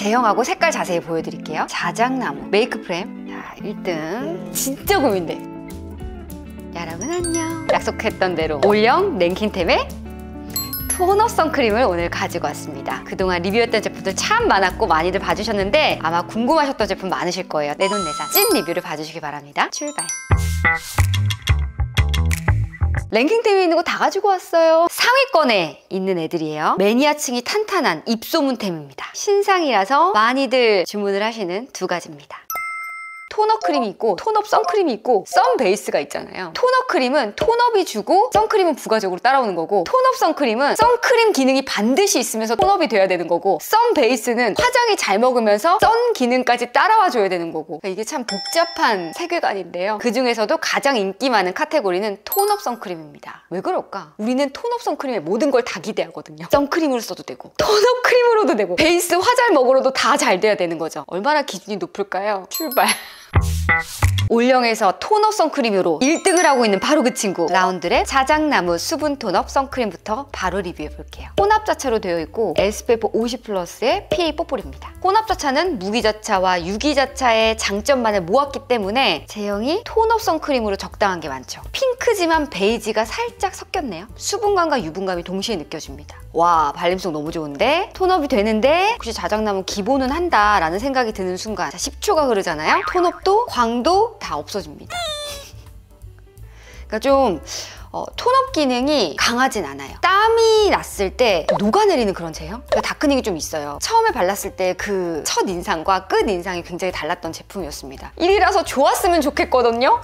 제형하고 색깔 자세히 보여드릴게요. 자작나무 메이크프렘. 자, 1등 진짜 고민돼. 여러분 안녕. 약속했던 대로 올영 랭킹템의 토너 선크림을 오늘 가지고 왔습니다. 그동안 리뷰했던 제품들 참 많았고 많이들 봐주셨는데 아마 궁금하셨던 제품 많으실 거예요. 내돈내산 찐 리뷰를 봐주시기 바랍니다. 출발! 랭킹템에 있는 거 다 가지고 왔어요. 상위권에 있는 애들이에요. 매니아층이 탄탄한 입소문템입니다. 신상이라서 많이들 주문을 하시는 두 가지입니다. 토너 크림이 있고 톤업 선크림이 있고 선 베이스가 있잖아요. 토너 크림은 톤업이 주고 선크림은 부가적으로 따라오는 거고, 톤업 선크림은 선크림 기능이 반드시 있으면서 톤업이 돼야 되는 거고, 선 베이스는 화장이 잘 먹으면서 선 기능까지 따라와 줘야 되는 거고. 그러니까 이게 참 복잡한 세계관인데요. 그중에서도 가장 인기 많은 카테고리는 톤업 선크림입니다. 왜 그럴까? 우리는 톤업 선크림에 모든 걸 다 기대하거든요. 선크림으로 써도 되고 톤업 크림으로도 되고 베이스 화장 먹으러도 다 잘 돼야 되는 거죠. 얼마나 기준이 높을까요? 출발! 올영에서 톤업 선크림으로 1등을 하고 있는 바로 그 친구, 라운드랩 자작나무 수분 톤업 선크림부터 바로 리뷰해볼게요. 혼합자차로 되어 있고 SPF 50+의 PA 뽀뽀입니다. 혼합자차는 무기자차와 유기자차의 장점만을 모았기 때문에 제형이 톤업 선크림으로 적당한 게 많죠. 핑크지만 베이지가 살짝 섞였네요. 수분감과 유분감이 동시에 느껴집니다. 와, 발림성 너무 좋은데? 톤업이 되는데 혹시 자작나무 기본은 한다 라는 생각이 드는 순간, 자, 10초가 흐르잖아요. 톤업도 광도 다 없어집니다. 그러니까 좀 톤업 기능이 강하진 않아요. 땀이 났을 때 녹아내리는 그런 제형? 그러니까 다크닝이 좀 있어요. 처음에 발랐을 때 그 첫인상과 끝인상이 굉장히 달랐던 제품이었습니다. 1위라서 좋았으면 좋겠거든요?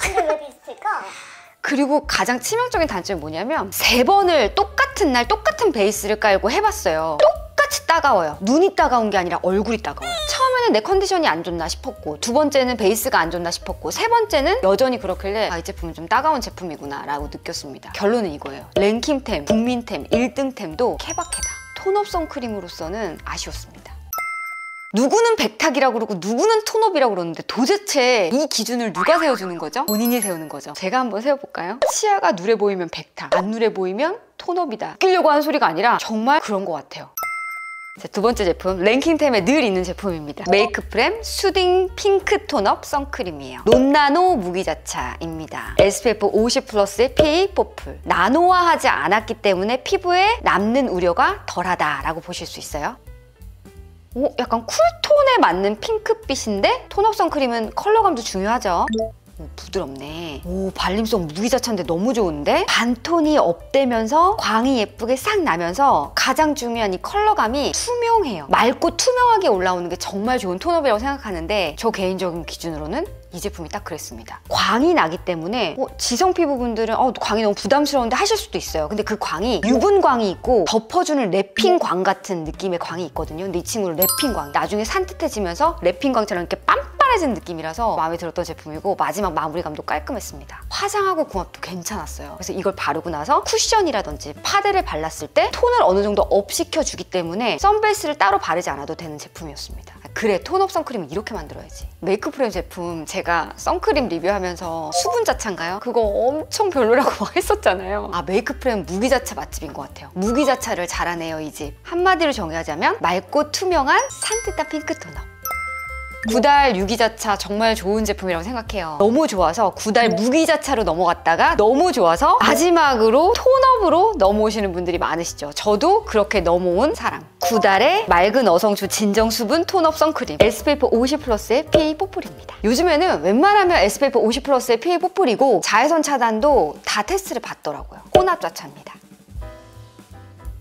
그리고 가장 치명적인 단점이 뭐냐면 3번을 똑같은 날 똑같은 베이스를 깔고 해봤어요. 똑같이 따가워요. 눈이 따가운 게 아니라 얼굴이 따가워요. 처음에는 내 컨디션이 안 좋나 싶었고, 두 번째는 베이스가 안 좋나 싶었고, 세 번째는 여전히 그렇길래 아, 이 제품은 좀 따가운 제품이구나 라고 느꼈습니다. 결론은 이거예요. 랭킹템, 국민템, 1등템도 케바케다. 톤업 선크림으로서는 아쉬웠습니다. 누구는 백탁이라고 그러고 누구는 톤업이라고 그러는데 도대체 이 기준을 누가 세워주는 거죠? 본인이 세우는 거죠. 제가 한번 세워볼까요? 치아가 누래 보이면 백탁, 안 누래 보이면 톤업이다. 웃기려고 하는 소리가 아니라 정말 그런 것 같아요. 자, 두 번째 제품, 랭킹템에 늘 있는 제품입니다. 메이크프렘 수딩 핑크 톤업 선크림이에요. 논나노 무기자차입니다. SPF 50+의 PA 뽀풀. 나노화하지 않았기 때문에 피부에 남는 우려가 덜하다라고 보실 수 있어요. 오, 약간 쿨톤에 맞는 핑크빛인데 톤업 선크림은 컬러감도 중요하죠. 오, 부드럽네. 오, 발림성 무기자차인데 너무 좋은데? 반톤이 업되면서 광이 예쁘게 싹 나면서 가장 중요한 이 컬러감이 투명해요. 맑고 투명하게 올라오는 게 정말 좋은 톤업이라고 생각하는데 저 개인적인 기준으로는 이 제품이 딱 그랬습니다. 광이 나기 때문에 지성 피부분들은 광이 너무 부담스러운데 하실 수도 있어요. 근데 그 광이 유분광이 있고 덮어주는 랩핑광 같은 느낌의 광이 있거든요. 근데 이 친구는 랩핑광, 나중에 산뜻해지면서 랩핑광처럼 이렇게 빤빤해진 느낌이라서 마음에 들었던 제품이고, 마지막 마무리감도 깔끔했습니다. 화장하고 궁합도 괜찮았어요. 그래서 이걸 바르고 나서 쿠션이라든지 파데를 발랐을 때 톤을 어느 정도 업 시켜주기 때문에 선베이스를 따로 바르지 않아도 되는 제품이었습니다. 그래, 톤업 선크림은 이렇게 만들어야지. 메이크프렘 제품 제가 선크림 리뷰하면서 수분자차인가요? 그거 엄청 별로라고 막 했었잖아요. 아, 메이크프렘 무기자차 맛집인 것 같아요. 무기자차를 잘하네요, 이 집. 한마디로 정의하자면 맑고 투명한 산뜻한 핑크톤업. 구달 유기자차 정말 좋은 제품이라고 생각해요. 너무 좋아서 구달 무기자차로 넘어갔다가 너무 좋아서 마지막으로 톤업으로 넘어오시는 분들이 많으시죠. 저도 그렇게 넘어온 사람. 구달의 맑은 어성초 진정 수분 톤업 선크림 SPF 50+의 PA 뽀뽀입니다. 요즘에는 웬만하면 SPF 50+의 PA 뽀뽀이고 자외선 차단도 다 테스트를 받더라고요. 혼합자차입니다.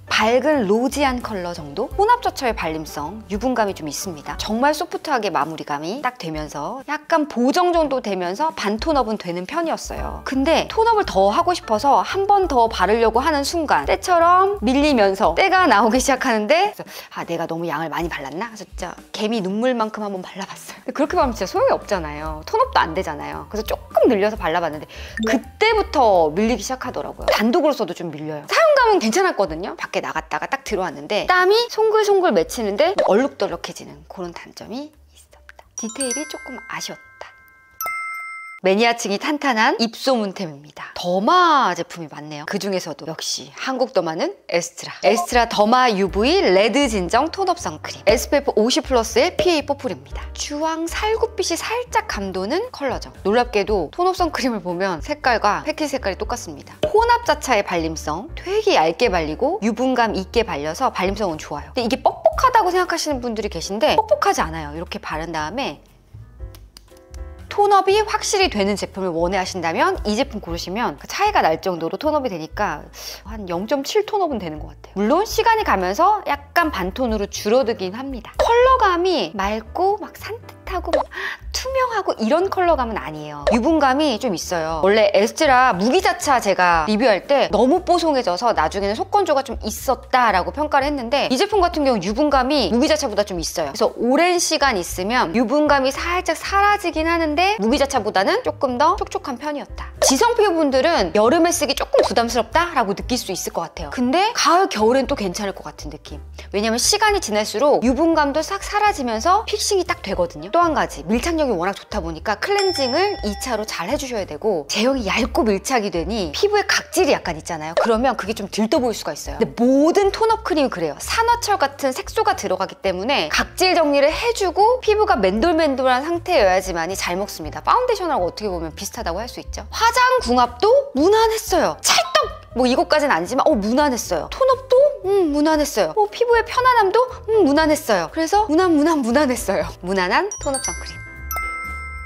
밝은 로지한 컬러 정도? 혼합자차의 발림성, 유분감이 좀 있습니다. 정말 소프트하게 마무리감이 딱 되면서 약간 보정 정도 되면서 반톤업은 되는 편이었어요. 근데 톤업을 더 하고 싶어서 한 번 더 바르려고 하는 순간 때처럼 밀리면서 때가 나오기 시작하는데, 아, 내가 너무 양을 많이 발랐나? 그래서 진짜 개미 눈물만큼 한번 발라봤어요. 그렇게 바르면 진짜 소용이 없잖아요. 톤업도 안 되잖아요. 그래서 조금 늘려서 발라봤는데 그때부터 밀리기 시작하더라고요. 단독으로서도 좀 밀려요. 사용감은 괜찮았거든요. 밖에 나갔다가 딱 들어왔는데 땀이 송글송글 맺히는데 얼룩덜룩해지는 그런 단점이 있었다. 디테일이 조금 아쉬웠다. 매니아층이 탄탄한 입소문템입니다. 더마 제품이 많네요. 그 중에서도 역시 한국 더마는 에스트라. 에스트라 더마 UV 레드 진정 톤업 선크림. SPF 50+의 PA 퍼플입니다. 주황 살구빛이 살짝 감도는 컬러죠. 놀랍게도 톤업 선크림을 보면 색깔과 패키지 색깔이 똑같습니다. 혼합 자차의 발림성, 되게 얇게 발리고 유분감 있게 발려서 발림성은 좋아요. 근데 이게 뻑뻑하다고 생각하시는 분들이 계신데 뻑뻑하지 않아요. 이렇게 바른 다음에 톤업이 확실히 되는 제품을 원하신다면 이 제품 고르시면 차이가 날 정도로 톤업이 되니까 한 0.7 톤업은 되는 것 같아요. 물론 시간이 가면서 약간 반톤으로 줄어들긴 합니다. 컬러감이 맑고 막 산뜻하고 막 투명하고 이런 컬러감은 아니에요. 유분감이 좀 있어요. 원래 에스트라 무기자차 제가 리뷰할 때 너무 뽀송해져서 나중에는 속건조가 좀 있었다라고 평가를 했는데 이 제품 같은 경우 유분감이 무기자차보다 좀 있어요. 그래서 오랜 시간 있으면 유분감이 살짝 사라지긴 하는데 무기자차보다는 조금 더 촉촉한 편이었다. 지성 피부분들은 여름에 쓰기 조금 부담스럽다라고 느낄 수 있을 것 같아요. 근데 가을, 겨울엔 또 괜찮을 것 같은 느낌. 왜냐면 시간이 지날수록 유분감도 싹 사라지면서 픽싱이 딱 되거든요. 또 한 가지, 밀착력이 워낙 좋다 보니까 클렌징을 2차로 잘 해주셔야 되고 제형이 얇고 밀착이 되니 피부에 각질이 약간 있잖아요. 그러면 그게 좀 들떠 보일 수가 있어요. 근데 모든 톤업 크림이 그래요. 산화철 같은 색소가 들어가기 때문에 각질 정리를 해주고 피부가 맨돌맨돌한 상태여야지만이 잘 먹습니다. 파운데이션하고 어떻게 보면 비슷하다고 할 수 있죠. 화장 궁합도 무난했어요. 찰떡! 뭐 이것까진 아니지만 무난했어요. 톤업도 무난했어요. 피부의 편안함도 무난했어요. 그래서 무난했어요. 무난한 톤업 선크림.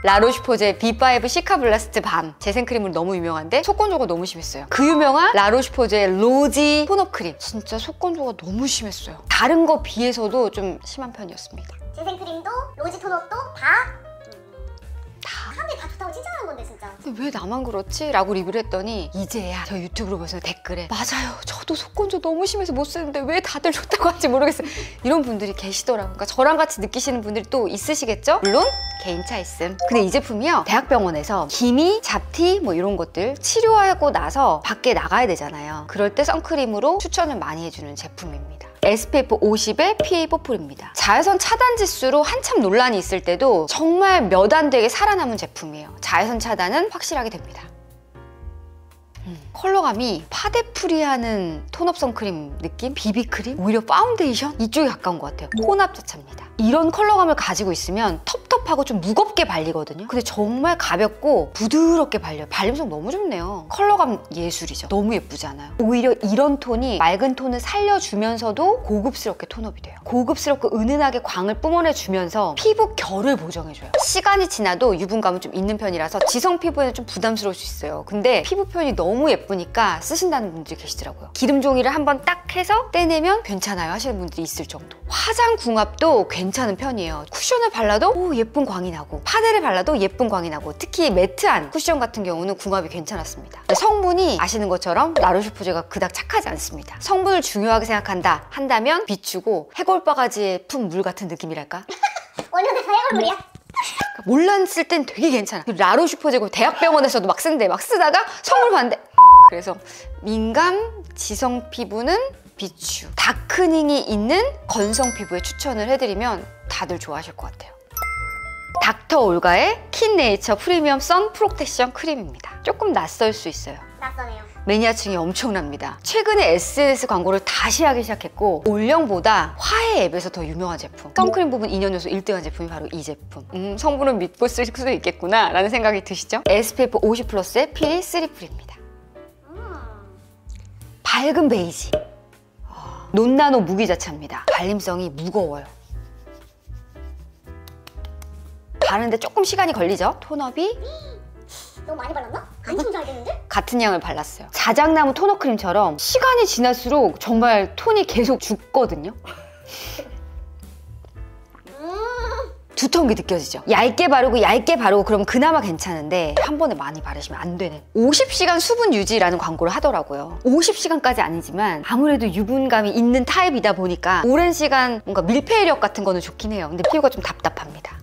라로슈포제 B5 시카블라스트 밤 재생크림은 너무 유명한데 속건조가 너무 심했어요. 그 유명한 라로슈포제 로지 톤업 크림. 진짜 속건조가 너무 심했어요. 다른 거 비해서도 좀 심한 편이었습니다. 재생크림도 로지 톤업도 다 사람들이 다 좋다고 칭찬하는 건데 진짜 근데 왜 나만 그렇지? 라고 리뷰를 했더니 이제야 저 유튜브로 보면서 댓글에 맞아요, 저도 속건조 너무 심해서 못 쓰는데 왜 다들 좋다고 하는지 모르겠어요 이런 분들이 계시더라고요. 그러니까 저랑 같이 느끼시는 분들이 또 있으시겠죠? 물론 개인차 있음. 근데 이 제품이요, 대학병원에서 기미, 잡티 뭐 이런 것들 치료하고 나서 밖에 나가야 되잖아요. 그럴 때 선크림으로 추천을 많이 해주는 제품입니다. SPF 50의 PA 퍼플입니다. 자외선 차단 지수로 한참 논란이 있을 때도 정말 몇 안 되게 살아남은 제품이에요. 자외선 차단은 확실하게 됩니다. 컬러감이 파데프리하는 톤업 선크림 느낌? 비비크림? 오히려 파운데이션? 이쪽에 가까운 것 같아요. 혼합 자차입니다. 이런 컬러감을 가지고 있으면 텁텁하고 좀 무겁게 발리거든요. 근데 정말 가볍고 부드럽게 발려요. 발림성 너무 좋네요. 컬러감 예술이죠. 너무 예쁘지 않아요? 오히려 이런 톤이 맑은 톤을 살려주면서도 고급스럽게 톤업이 돼요. 고급스럽고 은은하게 광을 뿜어내주면서 피부 결을 보정해줘요. 시간이 지나도 유분감은 좀 있는 편이라서 지성 피부에는 좀 부담스러울 수 있어요. 근데 피부 표현이 너무 예쁘니까 쓰신다는 분들이 계시더라고요. 기름 종이를 한번 딱 해서 떼내면 괜찮아요 하시는 분들이 있을 정도. 화장 궁합도 괜찮은 편이에요. 쿠션을 발라도 예쁜 광이 나고 파데를 발라도 예쁜 광이 나고 특히 매트한 쿠션 같은 경우는 궁합이 괜찮았습니다. 성분이 아시는 것처럼 라로슈포제가 그닥 착하지 않습니다. 성분을 중요하게 생각한다 한다면 비추고 해골바가지에 푼 물 같은 느낌이랄까? 원래는 다 해골물이야? 몰랐을 땐 되게 괜찮아. 라로슈포제 대학병원에서도 막 쓴대. 막 쓰다가 성분 봤는데 그래서 민감 지성 피부는 비추, 다크닝이 있는 건성 피부에 추천을 해드리면 다들 좋아하실 것 같아요. 닥터올가의 킨네이처 프리미엄 선 프로텍션 크림입니다. 조금 낯설 수 있어요. 낯설네요. 매니아층이 엄청납니다. 최근에 SNS 광고를 다시 하기 시작했고 올영보다 화해 앱에서 더 유명한 제품. 선크림 부분 2년 연속 1등한 제품이 바로 이 제품. 성분은 믿고 쓸 수도 있겠구나 라는 생각이 드시죠? SPF 50+의 PA 3프리입니다. 밝은 베이지. 논나노 무기자차입니다. 발림성이 무거워요. 바르는데 조금 시간이 걸리죠? 톤업이 너무 많이 발랐나? 엄청 잘 됐는데? 같은 양을 발랐어요. 자작나무 톤업 크림처럼 시간이 지날수록 정말 톤이 계속 죽거든요. 두터운 게 느껴지죠? 얇게 바르고 그러면 그나마 괜찮은데 한 번에 많이 바르시면 안 되는. 50시간 수분 유지라는 광고를 하더라고요. 50시간까지 아니지만 아무래도 유분감이 있는 타입이다 보니까 오랜 시간 뭔가 밀폐력 같은 거는 좋긴 해요. 근데 피부가 좀 답답합니다.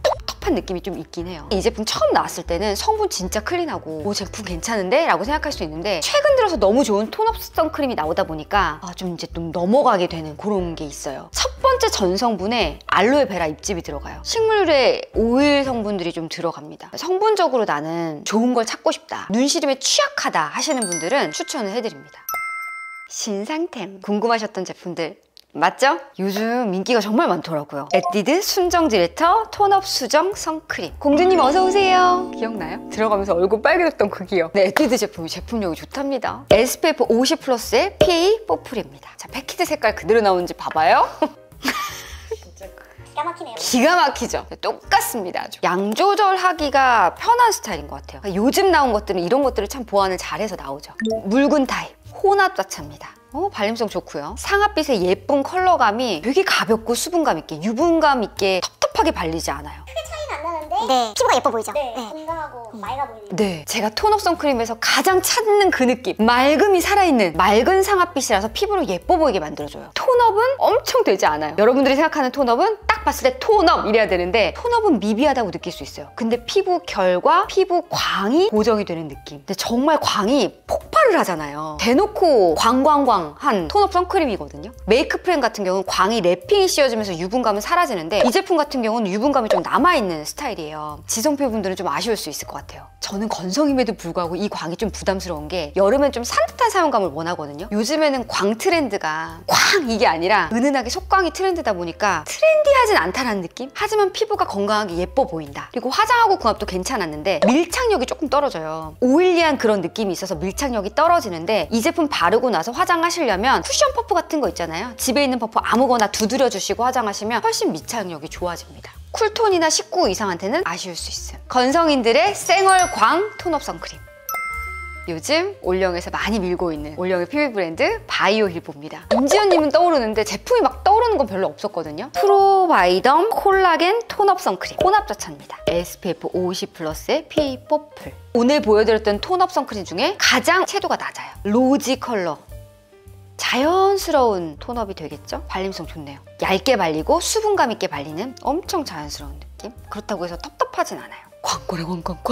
텁텁한 느낌이 좀 있긴 해요. 이 제품 처음 나왔을 때는 성분 진짜 클린하고 오 제품 괜찮은데? 라고 생각할 수 있는데 최근 들어서 너무 좋은 톤업 선크림이 나오다 보니까 좀 이제 좀 넘어가게 되는 그런 게 있어요. 첫 번째 전성분에 알로에베라 잎즙이 들어가요. 식물의 오일 성분들이 좀 들어갑니다. 성분적으로 나는 좋은 걸 찾고 싶다, 눈시림에 취약하다 하시는 분들은 추천을 해드립니다. 신상템 궁금하셨던 제품들 맞죠? 요즘 인기가 정말 많더라고요. 에뛰드 순정 디렉터 톤업 수정 선크림. 공주님 어서오세요. 기억나요? 들어가면서 얼굴 빨개졌던 그 기억. 네, 에뛰드 제품이 제품력이 좋답니다. SPF 50+의 PA 뽀풀입니다. 자, 패키지 색깔 그대로 나오는지 봐봐요. 기가 막히네요. 기가 막히죠? 네, 똑같습니다. 아주. 양 조절하기가 편한 스타일인 것 같아요. 요즘 나온 것들은 이런 것들을 참 보완을 잘해서 나오죠. 묽은 타입 혼합 자체입니다. 발림성 좋고요. 상아빛의 예쁜 컬러감이 되게 가볍고 수분감 있게, 유분감 있게 텁텁하게 발리지 않아요. 크게 차이는 안 나는데 네. 피부가 예뻐 보이죠? 네, 건강하고 네. 맑아 보이네요. 네, 제가 톤업 선크림에서 가장 찾는 그 느낌. 맑음이 살아있는 맑은 상아빛이라서 피부를 예뻐 보이게 만들어줘요. 톤업은 엄청 되지 않아요. 여러분들이 생각하는 톤업은 딱 봤을 때 톤업! 이래야 되는데 톤업은 미비하다고 느낄 수 있어요. 근데 피부 결과, 피부 광이 고정이 되는 느낌. 근데 정말 광이 폭발을 하잖아요. 대놓고 광광광한 톤업 선크림이거든요. 메이크프렘 같은 경우는 광이 랩핑이 씌워지면서 유분감은 사라지는데 이 제품 같은 경우는 유분감이 좀 남아있는 스타일이에요. 지성피부분들은 좀 아쉬울 수 있을 것 같아요. 저는 건성임에도 불구하고 이 광이 좀 부담스러운 게 여름엔 좀 산뜻한 사용감을 원하거든요. 요즘에는 광 트렌드가 광 이게 아니라 은은하게 속광이 트렌드다 보니까 트렌디하진 않다라는 느낌? 하지만 피부가 건강하게 예뻐 보인다. 그리고 화장하고 궁합도 괜찮았는데 밀착력이 조금 떨어져요. 오일리한 그런 느낌이 있어서 밀착력이 떨어지는데 이 제품 바르고 나서 화장하시려면 쿠션 퍼프 같은 거 있잖아요. 집에 있는 퍼프 아무거나 두드려주시고 화장하시면 훨씬 밀착력이 좋아집니다. 쿨톤이나 19 이상한테는 아쉬울 수 있음. 건성인들의 쌩얼광 톤업 선크림. 요즘 올영에서 많이 밀고 있는 올영의 PB 브랜드 바이오힐보입니다. 임지연님은 떠오르는데 제품이 막 떠오르는 건 별로 없었거든요. 프로바이덤 콜라겐 톤업 선크림 혼합 자차입니다. SPF 50+의 PA 뽀플. 오늘 보여드렸던 톤업 선크림 중에 가장 채도가 낮아요. 로지 컬러. 자연스러운 톤업이 되겠죠? 발림성 좋네요. 얇게 발리고 수분감 있게 발리는 엄청 자연스러운 느낌? 그렇다고 해서 텁텁하진 않아요. 광고래 광광광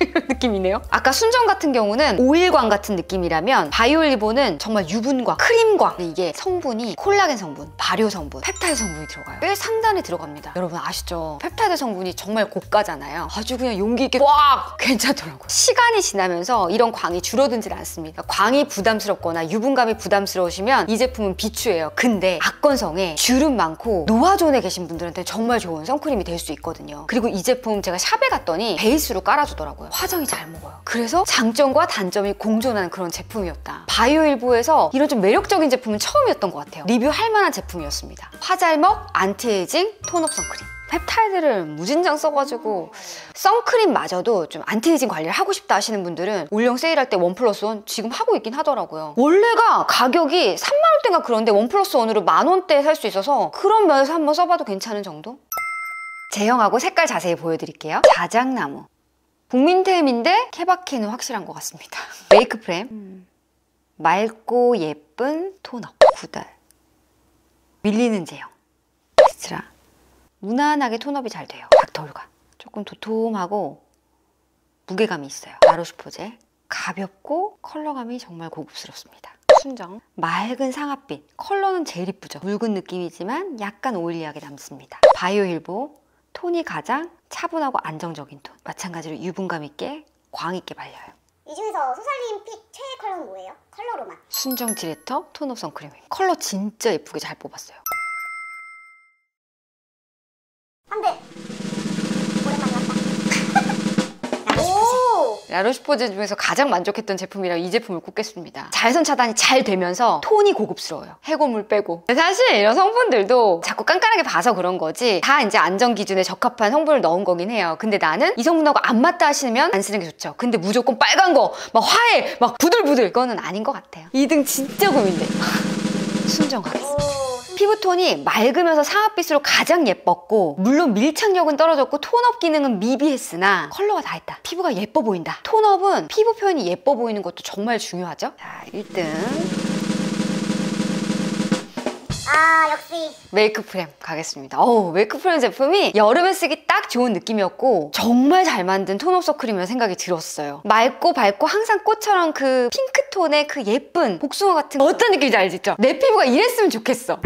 이런 느낌이네요. 아까 순정 같은 경우는 오일광 같은 느낌이라면 바이올리보는 정말 유분광, 크림광. 이게 성분이 콜라겐 성분, 발효 성분, 펩타이드 성분이 들어가요. 꽤 상단에 들어갑니다. 여러분 아시죠? 펩타이드 성분이 정말 고가잖아요. 아주 그냥 용기 있게 꽉! 괜찮더라고요. 시간이 지나면서 이런 광이 줄어들지 않습니다. 광이 부담스럽거나 유분감이 부담스러우시면 이 제품은 비추예요. 근데 악건성에 주름 많고 노화존에 계신 분들한테 정말 좋은 선크림이 될 수 있거든요. 그리고 이 제품 제가 샵에 갔더니 베이스로 깔아주더라고요. 화장이 잘 먹어요. 그래서 장점과 단점이 공존하는 그런 제품이었다. 바이오일보에서 이런 좀 매력적인 제품은 처음이었던 것 같아요. 리뷰할 만한 제품이었습니다. 화잘먹 안티에이징 톤업 선크림. 펩타이드를 무진장 써가지고 선크림마저도 좀 안티에이징 관리를 하고 싶다 하시는 분들은 올영 세일할 때 1+1 지금 하고 있긴 하더라고요. 원래가 가격이 30,000원대인가 그런데 1+1으로 10,000원대에 살 수 있어서 그런 면에서 한번 써봐도 괜찮은 정도? 제형하고 색깔 자세히 보여드릴게요. 자작나무. 국민템인데 케바케는 확실한 것 같습니다. 메이크프렘. 맑고 예쁜 토너. 구달. 밀리는 제형. 에스트라. 무난하게 톤업이 잘 돼요. 닥터올가. 조금 도톰하고 무게감이 있어요. 라로슈포제. 가볍고 컬러감이 정말 고급스럽습니다. 순정. 맑은 상아빛. 컬러는 제일 이쁘죠. 묽은 느낌이지만 약간 오일리하게 남습니다. 바이오힐보. 톤이 가장 차분하고 안정적인 톤. 마찬가지로 유분감 있게, 광 있게 발려요. 이 중에서 소살님 픽 최애 컬러는 뭐예요? 컬러로만. 순정 디렉터 톤업 선크림이에요. 컬러 진짜 예쁘게 잘 뽑았어요. 안 돼! 라로슈포제 중에서 가장 만족했던 제품이라 이 제품을 꼽겠습니다. 자외선 차단이 잘 되면서 톤이 고급스러워요. 해고물 빼고. 사실 이런 성분들도 자꾸 깐깐하게 봐서 그런 거지 다 이제 안전 기준에 적합한 성분을 넣은 거긴 해요. 근데 나는 이 성분하고 안 맞다 하시면 안 쓰는 게 좋죠. 근데 무조건 빨간 거, 막 화해, 막 부들부들 그거는 아닌 것 같아요. 2등 진짜 고민돼. 순정하겠습니다. 피부톤이 맑으면서 상아빛으로 가장 예뻤고 물론 밀착력은 떨어졌고 톤업 기능은 미비했으나 컬러가 다 있다. 피부가 예뻐 보인다. 톤업은 피부 표현이 예뻐 보이는 것도 정말 중요하죠. 자, 1등. 아, 역시 메이크프렘 가겠습니다. 어우, 메이크프렘 제품이 여름에 쓰기 딱 좋은 느낌이었고 정말 잘 만든 톤업 선크림이라는 생각이 들었어요. 맑고 밝고 항상 꽃처럼 그 핑크톤의 그 예쁜 복숭아 같은 거. 어떤 느낌인지 알겠죠? 내 피부가 이랬으면 좋겠어.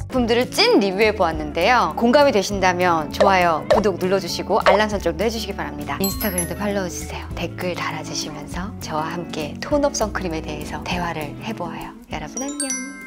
제품들을 찐 리뷰해보았는데요. 공감이 되신다면 좋아요, 구독 눌러주시고 알람 설정도 해주시기 바랍니다. 인스타그램도 팔로우해주세요. 댓글 달아주시면서 저와 함께 톤업 선크림에 대해서 대화를 해보아요. 여러분 안녕.